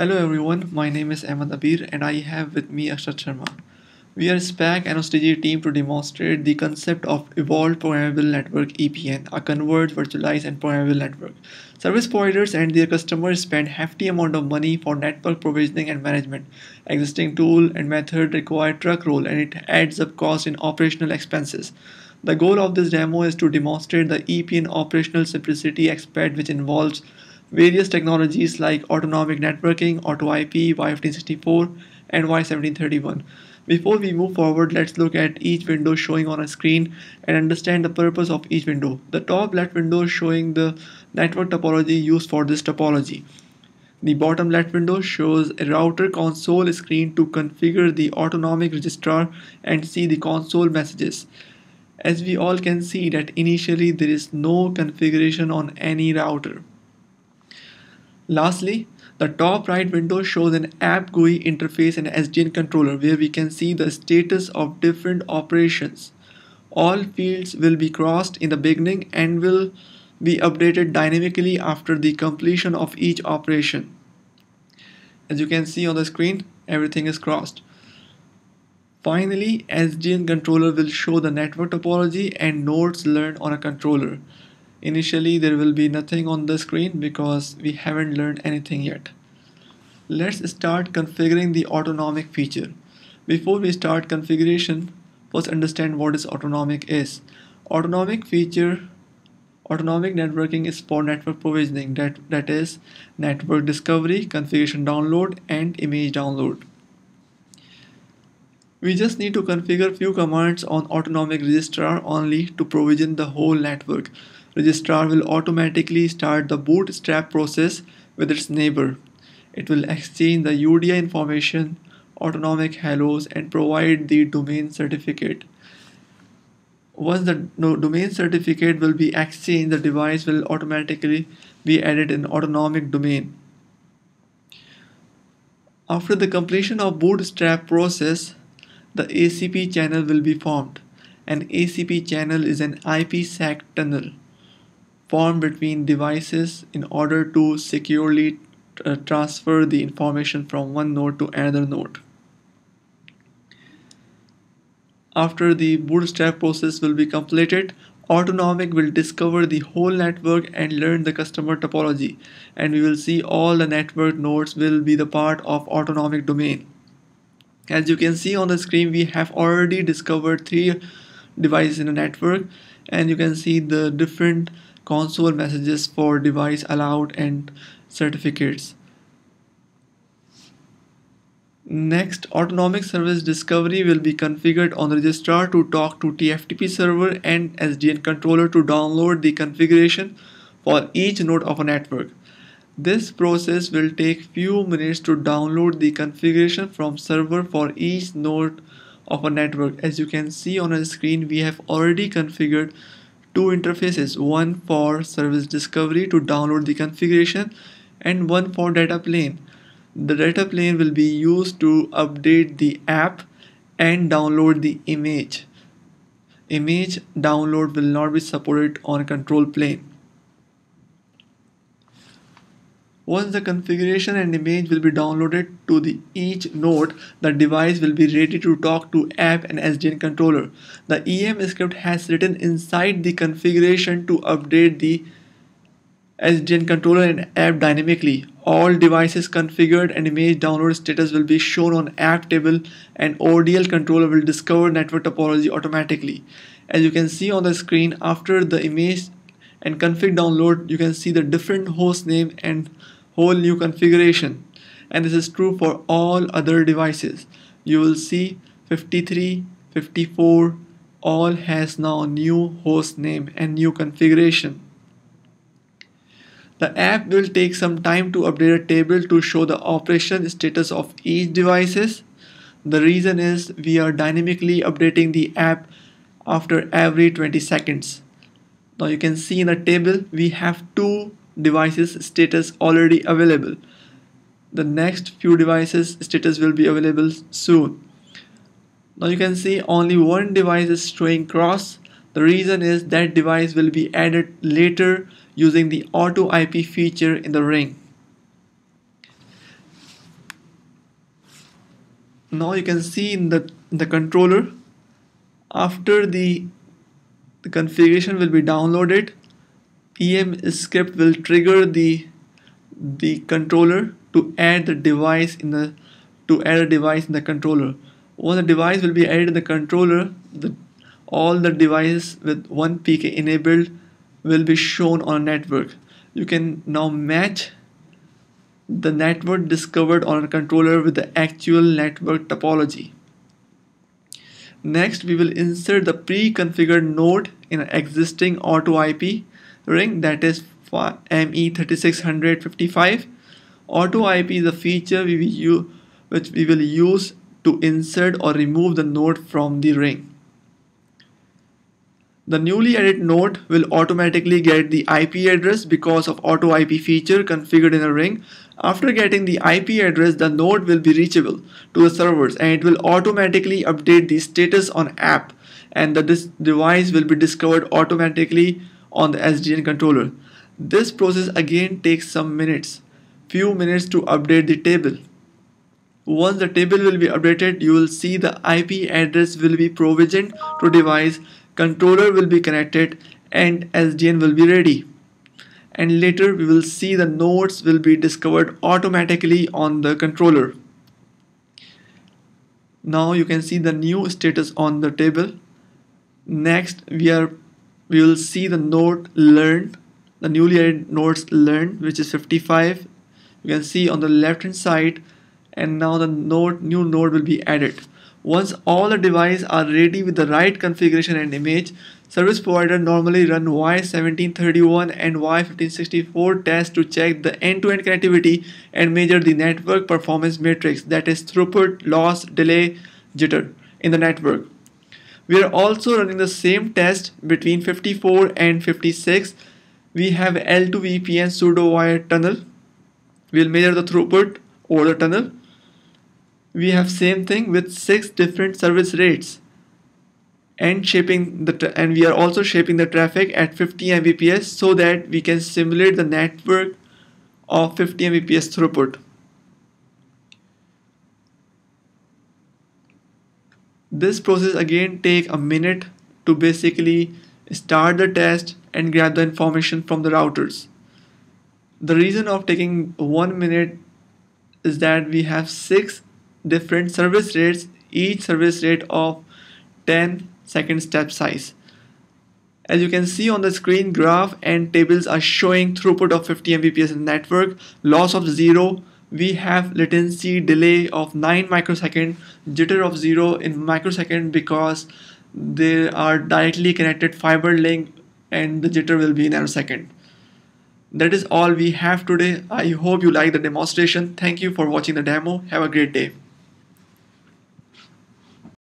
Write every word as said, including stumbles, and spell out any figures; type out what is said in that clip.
Hello everyone, my name is Ahmed Abir and I have with me Akshat Sharma. We are a SPAG and NOSTG team to demonstrate the concept of Evolved Programmable Network E P N, a converged, virtualized and programmable network. Service providers and their customers spend hefty amount of money for network provisioning and management. Existing tool and method require truck roll and it adds up cost in operational expenses. The goal of this demo is to demonstrate the E P N operational simplicity aspect, which involves various technologies like Autonomic Networking, AutoIP, Y fifteen sixty-four and Y seventeen thirty-one. Before we move forward, let's look at each window showing on a screen and understand the purpose of each window. The top left window showing the network topology used for this topology. The bottom left window shows a router console screen to configure the autonomic registrar and see the console messages. As we all can see that initially there is no configuration on any router. Lastly, the top right window shows an app G U I interface and S D N controller where we can see the status of different operations. All fields will be crossed in the beginning and will be updated dynamically after the completion of each operation. As you can see on the screen, everything is crossed. Finally, S D N controller will show the network topology and nodes learned on a controller. Initially, there will be nothing on the screen because we haven't learned anything yet. Let's start configuring the autonomic feature. Before we start configuration, first understand what is autonomic is. Autonomic feature, autonomic networking is for network provisioning, that, that is network discovery, configuration download and image download. We just need to configure few commands on autonomic registrar only to provision the whole network. Registrar will automatically start the bootstrap process with its neighbor. It will exchange the U D I information, autonomic hellos, and provide the domain certificate. Once the no, domain certificate will be exchanged, the device will automatically be added in autonomic domain. After the completion of bootstrap process, the A C P channel will be formed. An A C P channel is an IPsec tunnel formed between devices in order to securely uh, transfer the information from one node to another node. After the bootstrap process will be completed, Autonomic will discover the whole network and learn the customer topology, and we will see all the network nodes will be the part of autonomic domain. As you can see on the screen, we have already discovered three devices in a network, and you can see the different console messages for device allowed and certificates. Next, autonomic service discovery will be configured on the registrar to talk to T F T P server and S D N controller to download the configuration for each node of a network. This process will take few minutes to download the configuration from server for each node of a network. As you can see on the screen, we have already configured two interfaces, one for service discovery to download the configuration and one for data plane. The data plane will be used to update the app and download the image. Image download will not be supported on control plane. Once the configuration and image will be downloaded to the each node, the device will be ready to talk to app and S D N controller. The E M script has written inside the configuration to update the S D N controller and app dynamically. All devices configured and image download status will be shown on app table, and O D L controller will discover network topology automatically. As you can see on the screen, after the image and config download, you can see the different host name and whole new configuration, and this is true for all other devices. You will see fifty-three, fifty-four all has now new host name and new configuration. The app will take some time to update a table to show the operation status of each devices. The reason is we are dynamically updating the app after every twenty seconds. Now you can see in the table we have two devices status already available. The next few devices status will be available soon. Now you can see only one device is showing cross. The reason is that device will be added later using the auto I P feature in the ring. now you can see in the in the controller, after the, the configuration will be downloaded, E M script will trigger the the controller to add the device in the to add a device in the controller. Once the device will be added in the controller, the, all the devices with one P K enabled will be shown on a network. You can now match the network discovered on a controller with the actual network topology. Next, we will insert the pre-configured node in an existing AutoIP ring, that is M E three six five five. AutoIP is a feature we will use, which we will use to insert or remove the node from the ring. The newly added node will automatically get the I P address because of AutoIP feature configured in a ring. After getting the I P address, the node will be reachable to the servers and it will automatically update the status on app, and the device will be discovered automatically on the S D N controller. This process again takes some minutes, few minutes to update the table. Once the table will be updated, you will see the I P address will be provisioned to device, controller will be connected, and S D N will be ready. And later we will see the nodes will be discovered automatically on the controller. Now you can see the new status on the table. Next we are we will see the node learn, the newly added nodes learn, which is fifty-five. You can see on the left hand side, and now the node new node will be added. Once all the devices are ready with the right configuration and image, service provider normally run Y seventeen thirty-one and Y fifteen sixty-four tests to check the end-to-end connectivity and measure the network performance matrix, that is throughput, loss, delay, jitter in the network. We are also running the same test between fifty-four and fifty-six. We have L two V P N pseudo wire tunnel. We will measure the throughput over the tunnel. We have same thing with six different service rates, and shaping the and we are also shaping the traffic at fifty megabits per second so that we can simulate the network of fifty megabits per second throughput. This process again takes a minute to basically start the test and grab the information from the routers. The reason of taking one minute is that we have six different service rates, each service rate of ten second step size. As you can see on the screen, graph and tables are showing throughput of fifty megabits per second in the network, loss of zero, we have latency delay of nine microseconds, jitter of zero in microsecond because they are directly connected fiber link and the jitter will be nanosecond. That is all we have today. I hope you like the demonstration. Thank you for watching the demo. Have a great day.